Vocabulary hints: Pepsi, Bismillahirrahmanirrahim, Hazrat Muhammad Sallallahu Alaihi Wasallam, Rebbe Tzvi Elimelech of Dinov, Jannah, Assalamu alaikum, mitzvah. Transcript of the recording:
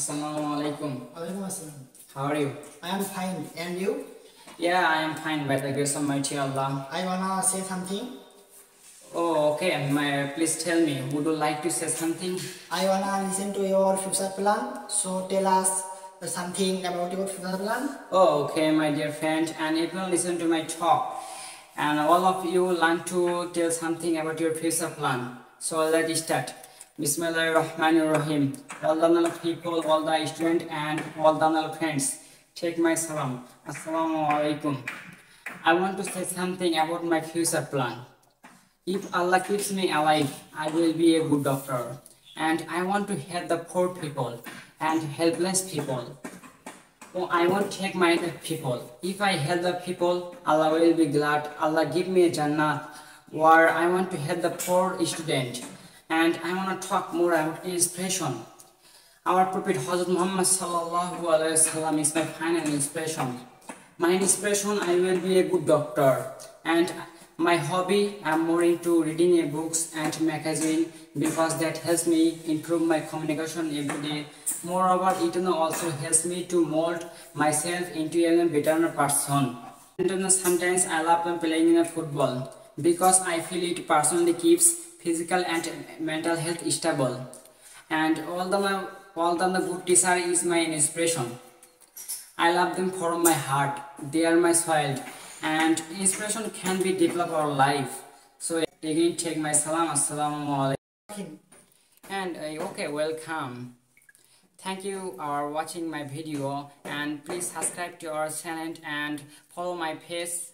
Assalamu alaikum. Alaikum assalam. How are you? I am fine. And you? Yeah, I am fine by the grace of Mighty Allah. I wanna say something. Oh, okay. Please tell me. Would you like to say something? I wanna listen to your future plan. So tell us something about your future plan. Oh, okay, my dear friend. And if you listen to my talk, and all of you learn to tell something about your future plan. So let's start. Bismillahirrahmanirrahim. All the people, all the students, and all the friends, take my salam. Assalamu alaikum. I want to say something about my future plan. If Allah keeps me alive, I will be a good doctor. And I want to help the poor people and helpless people. Oh, I won't take my people. If I help the people, Allah will be glad. Allah give me a Jannah where I want to help the poor student. And I want to talk more about inspiration. Our Prophet Hazrat Muhammad Sallallahu Alaihi Wasallam is my final inspiration. My inspiration, I will be a good doctor. And my hobby, I'm more into reading books and magazine because that helps me improve my communication every day. Moreover, it also helps me to mold myself into a better person. And sometimes I love playing in football because I feel it personally keeps physical and mental health stable. And all the good teacher is my inspiration. I love them from my heart. They are my child. And inspiration can be developed our life. So again, take my salam. Assalamu alaikum. And okay, welcome. Thank you for watching my video, and please subscribe to our channel and follow my page.